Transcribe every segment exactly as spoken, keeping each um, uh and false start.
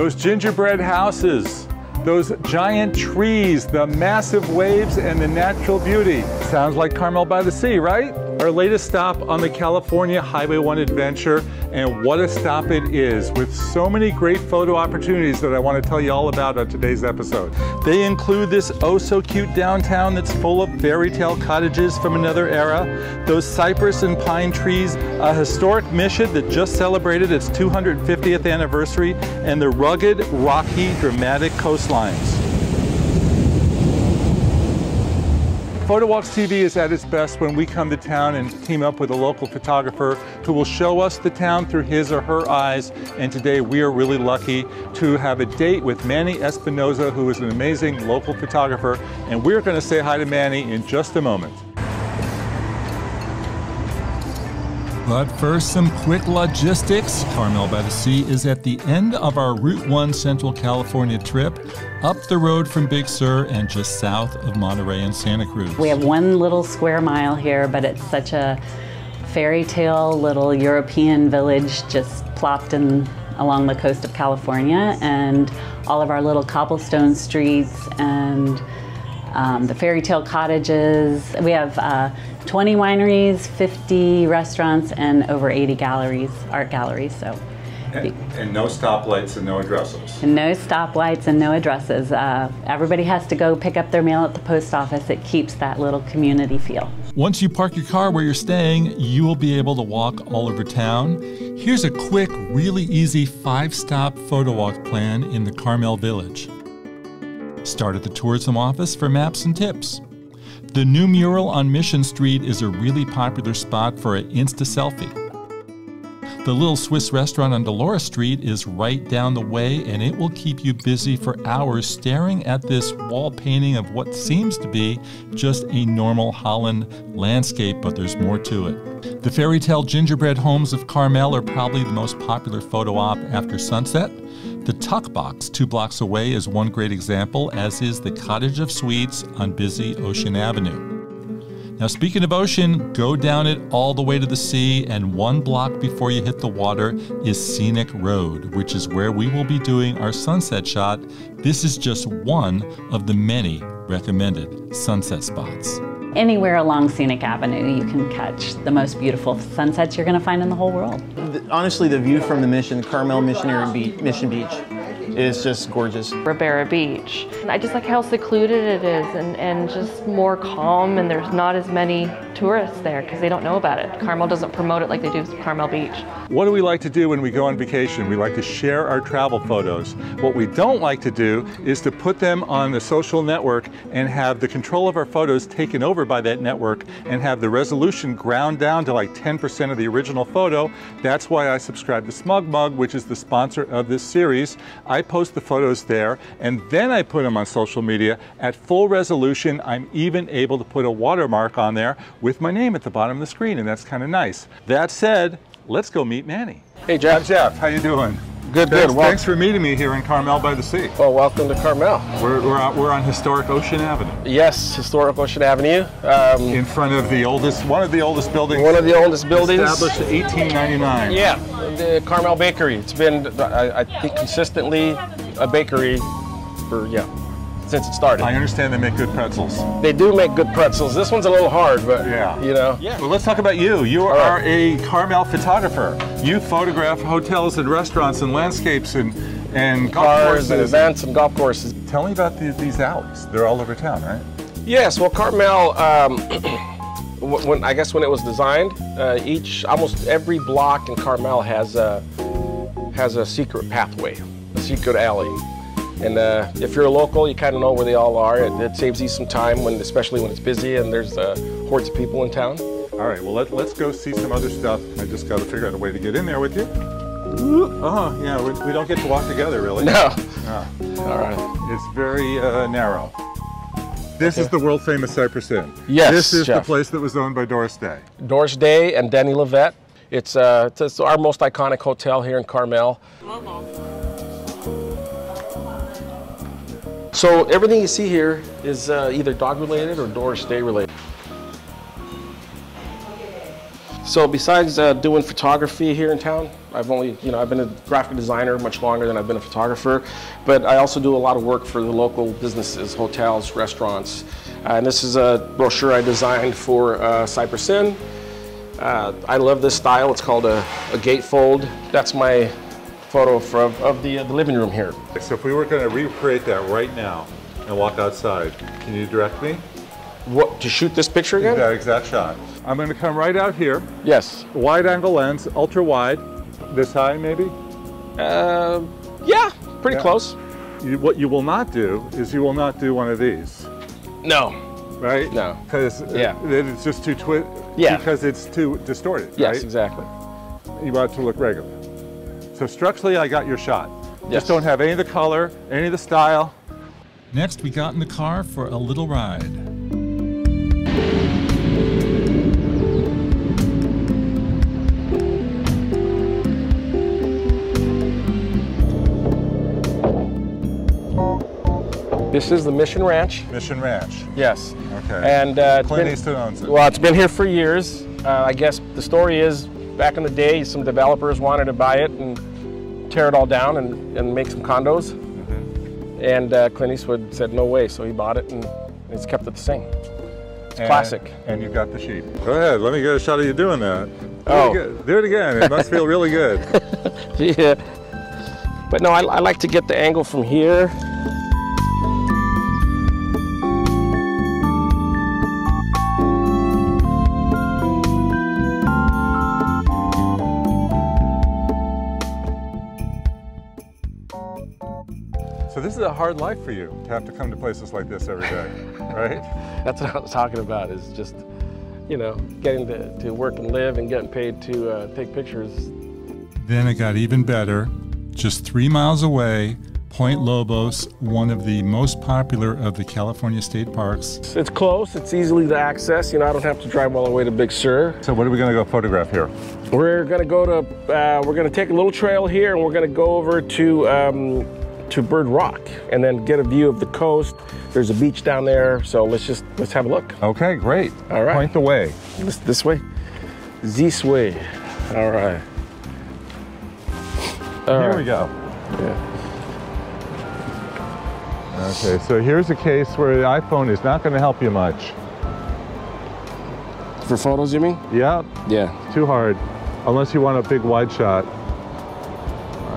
those gingerbread houses, those giant trees, the massive waves, and the natural beauty. Sounds like Carmel-by-the-Sea, right? Our latest stop on the California Highway one adventure, and what a stop it is, with so many great photo opportunities that I want to tell you all about on today's episode. They include this oh-so-cute downtown that's full of fairy tale cottages from another era, those cypress and pine trees, a historic mission that just celebrated its two hundred fiftieth anniversary, and the rugged, rocky, dramatic coastlines. Photowalks T V is at its best when we come to town and team up with a local photographer who will show us the town through his or her eyes. And today we are really lucky to have a date with Manny Espinoza, who is an amazing local photographer. And we're going to say hi to Manny in just a moment. But first, some quick logistics. Carmel-by-the-Sea is at the end of our Route one Central California trip, up the road from Big Sur and just south of Monterey and Santa Cruz. We have one little square mile here, but it's such a fairy tale little European village just plopped in along the coast of California, and all of our little cobblestone streets and Um, the fairy tale cottages. We have uh, twenty wineries, fifty restaurants, and over eighty galleries, art galleries. So, and, and no stoplights and no addresses. And no stoplights and no addresses. Uh, everybody has to go pick up their mail at the post office. It keeps that little community feel. Once you park your car where you're staying, you will be able to walk all over town. Here's a quick, really easy five-stop photo walk plan in the Carmel Village. Start at the tourism office for maps and tips. The new mural on Mission Street is a really popular spot for an Insta selfie. The little Swiss restaurant on Dolores Street is right down the way, and it will keep you busy for hours staring at this wall painting of what seems to be just a normal Holland landscape, but there's more to it. The fairy tale gingerbread homes of Carmel are probably the most popular photo op after sunset. The Tuck Box, two blocks away, is one great example, as is the Cottage of Sweets on busy Ocean Avenue. Now, speaking of ocean, go down it all the way to the sea, and one block before you hit the water is Scenic Road, which is where we will be doing our sunset shot. This is just one of the many recommended sunset spots. Anywhere along Scenic Avenue, you can catch the most beautiful sunsets you're going to find in the whole world. Honestly, the view from the Mission, Carmel Missionary Beach, Mission Beach, is just gorgeous. Ribera Beach. I just like how secluded it is, and, and just more calm, and there's not as many tourists there because they don't know about it. Carmel doesn't promote it like they do Carmel Beach. What do we like to do when we go on vacation? We like to share our travel photos. What we don't like to do is to put them on the social network and have the control of our photos taken over by that network and have the resolution ground down to like ten percent of the original photo. That's why I subscribe to Smug Mug, which is the sponsor of this series. I I post the photos there, and then I put them on social media at full resolution. I'm even able to put a watermark on there with my name at the bottom of the screen, and that's kind of nice. That said, let's go meet Manny. Hey, Jeff. I'm Jeff. How you doing? Good, thanks, good. Well, thanks for meeting me here in Carmel-by-the-Sea. Well, welcome to Carmel. We're, we're, out, we're on historic Ocean Avenue. Yes, historic Ocean Avenue. Um, in front of the oldest, one of the oldest buildings. One of the oldest buildings. Established in eighteen ninety-nine. Yeah, the Carmel Bakery. It's been, I, I think, consistently a bakery for, yeah, since it started. I understand they make good pretzels. They do make good pretzels. This one's a little hard, but yeah, you know. Yeah. Well, let's talk about you. You are right. A Carmel photographer. You photograph hotels and restaurants and landscapes and and cars courses. And events and golf courses. Tell me about the, these alleys. They're all over town, right? Yes. Well, Carmel. Um, when I guess when it was designed, uh, each almost every block in Carmel has a has a secret pathway, a secret alley. And uh, if you're a local, you kind of know where they all are. It, it saves you some time, when, especially when it's busy and there's uh, hordes of people in town. All right, well, let, let's go see some other stuff. I just got to figure out a way to get in there with you. Oh, yeah, we, we don't get to walk together, really. No. no. All right. It's very uh, narrow. This okay. is the world-famous Cypress Inn. Yes, This is Jeff. The place that was owned by Doris Day. Doris Day and Danny Lovett. It's, uh, it's, it's our most iconic hotel here in Carmel. Mm-hmm. So everything you see here is uh, either dog related or Doris Day related. So besides uh, doing photography here in town, I've only, you know, I've been a graphic designer much longer than I've been a photographer, but I also do a lot of work for the local businesses, hotels, restaurants. Uh, and this is a brochure I designed for uh, Cypress Inn. Uh, I love this style. It's called a, a gatefold. That's my photo for, of the, uh, the living room here. So if we were going to recreate that right now and walk outside, can you direct me? What, to shoot this picture again? That exact shot. I'm going to come right out here. Yes. Wide angle lens, ultra wide. This high, maybe? Uh, yeah, pretty yeah. close. You, what you will not do is you will not do one of these. No. Right? No. Because yeah. it, it's just too twi Yeah. Because it's too distorted. Yes, right? Exactly. You want it to look regular. So structurally, I got your shot. Yes. Just don't have any of the color, any of the style. Next, we got in the car for a little ride. This is the Mission Ranch. Mission Ranch. Yes. Okay. And uh, Clint Eastwood owns it. Well, it's been here for years. Uh, I guess the story is, back in the day, some developers wanted to buy it and tear it all down and, and make some condos. Mm-hmm. And uh, Clint Eastwood said no way, so he bought it and it's kept it the same. It's and, classic. And you've got the sheep. Go ahead. Let me get a shot of you doing that. Oh. Do it again. Do it again. It must feel really good. Yeah. But no, I, I like to get the angle from here. So this is a hard life for you, to have to come to places like this every day, right? That's what I was talking about, is just, you know, getting to, to work and live and getting paid to uh, take pictures. Then it got even better. Just three miles away, Point Lobos, one of the most popular of the California state parks. It's close, it's easily to access. You know, I don't have to drive all the way to Big Sur. So what are we gonna go photograph here? We're gonna go to, uh, we're gonna take a little trail here and we're gonna go over to, um, to Bird Rock and then get a view of the coast. There's a beach down there, so let's just let's have a look. Okay, great. All right. Point the way. This, this way? This way. All right. All here right. we go. Yeah. Okay, so here's a case where the iPhone is not going to help you much. For photos, you mean? Yeah. Yeah. Too hard. Unless you want a big wide shot.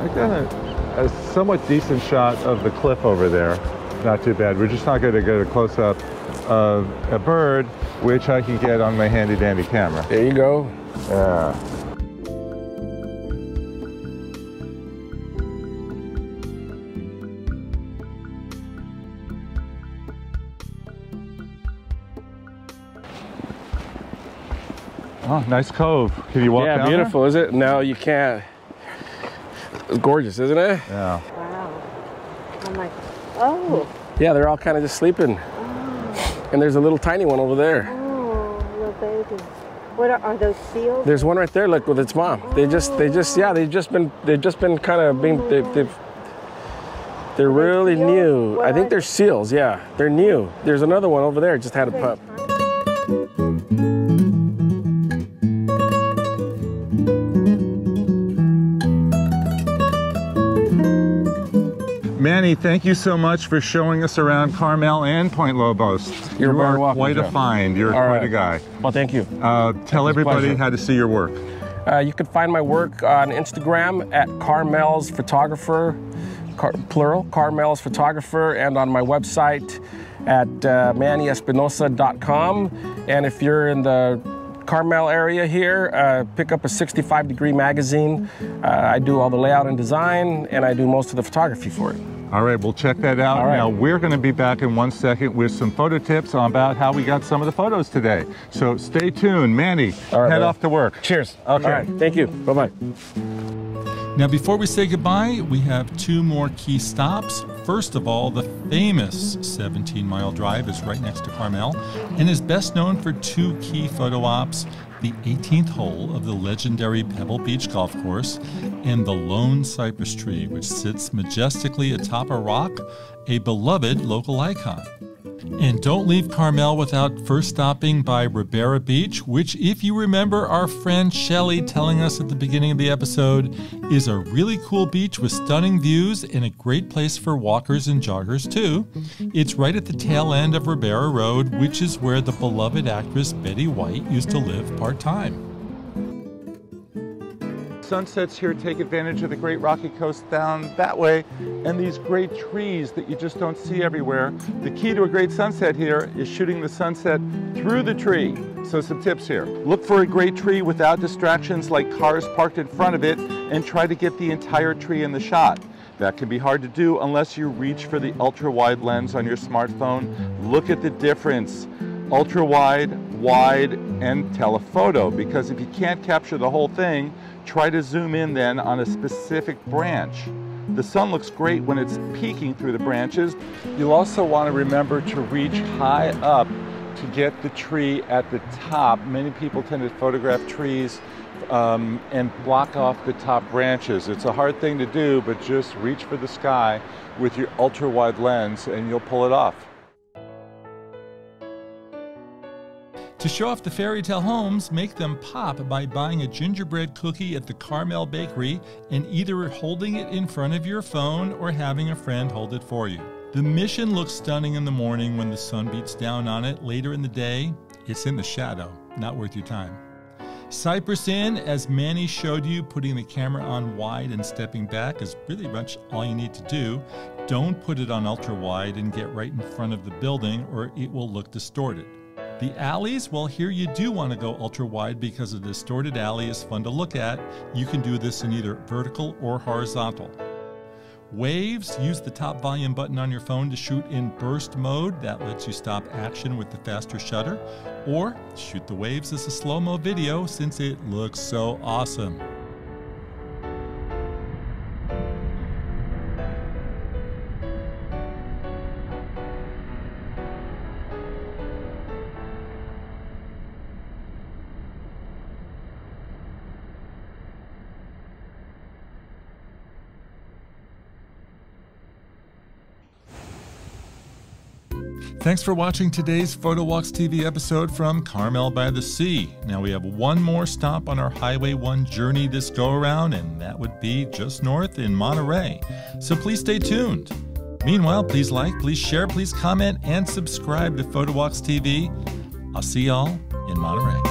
I got it. A somewhat decent shot of the cliff over there. Not too bad. We're just not going to get a close-up of a bird, which I can get on my handy-dandy camera. There you go. Yeah. Oh, nice cove. Can you walk yeah, down Yeah, beautiful, there? Is it? No, you can't. It's gorgeous, isn't it? Yeah. Wow. I'm like, oh. Yeah, they're all kind of just sleeping. Oh. And there's a little tiny one over there. Oh, little baby. What are, are those seals? There's one right there. Look, with its mom. Oh. They just, they just, yeah, they've just been, they've just been kind of being, they, they've, they're are really they new. What? I think they're seals. Yeah, they're new. There's another one over there. Just had a pup. Manny, thank you so much for showing us around Carmel and Point Lobos. You're you are welcome, quite Joe. a find. You're All quite right. a guy. Well, thank you. Uh, tell everybody pleasure. how to see your work. Uh, you can find my work on Instagram at Carmel's Photographer, car, plural, Carmel's Photographer, and on my website at uh, Manny Espinoza dot com. And if you're in the Carmel area here, uh, pick up a sixty-five degree magazine. Uh, I do all the layout and design, and I do most of the photography for it. All right, we'll check that out. Right. Now, we're going to be back in one second with some photo tips on about how we got some of the photos today. So stay tuned. Manny, all right, head man. off to work. Cheers. Okay. All right, thank you. Bye-bye. Now, before we say goodbye, we have two more key stops. First of all, the famous seventeen mile drive is right next to Carmel and is best known for two key photo ops, the eighteenth hole of the legendary Pebble Beach Golf Course and the Lone Cypress Tree, which sits majestically atop a rock, a beloved local icon. And don't leave Carmel without first stopping by Ribera Beach, which, if you remember our friend Shelley telling us at the beginning of the episode, is a really cool beach with stunning views and a great place for walkers and joggers too. It's right at the tail end of Ribera Road, which is where the beloved actress Betty White used to live part-time. Sunsets here take advantage of the great rocky coast down that way and these great trees that you just don't see everywhere. The key to a great sunset here is shooting the sunset through the tree. So some tips here. Look for a great tree without distractions like cars parked in front of it and try to get the entire tree in the shot. That can be hard to do unless you reach for the ultra-wide lens on your smartphone. Look at the difference. Ultra-wide, wide, and telephoto, because if you can't capture the whole thing, try to zoom in then on a specific branch. The sun looks great when it's peeking through the branches. You'll also want to remember to reach high up to get the tree at the top. Many people tend to photograph trees um, and block off the top branches. It's a hard thing to do, but just reach for the sky with your ultra-wide lens and you'll pull it off. To show off the fairy tale homes, make them pop by buying a gingerbread cookie at the Carmel Bakery and either holding it in front of your phone or having a friend hold it for you. The Mission looks stunning in the morning when the sun beats down on it. Later in the day, it's in the shadow, not worth your time. Cypress Inn, as Manny showed you, putting the camera on wide and stepping back is really much all you need to do. Don't put it on ultra wide and get right in front of the building or it will look distorted. The alleys, well, here you do want to go ultra wide because a distorted alley is fun to look at. You can do this in either vertical or horizontal. Waves, use the top volume button on your phone to shoot in burst mode. That lets you stop action with the faster shutter. Or shoot the waves as a slow-mo video since it looks so awesome. Thanks for watching today's Photowalks T V episode from Carmel-by-the-Sea. Now we have one more stop on our Highway one journey this go-around, and that would be just north in Monterey. So please stay tuned. Meanwhile, please like, please share, please comment, and subscribe to Photowalks T V. I'll see y'all in Monterey.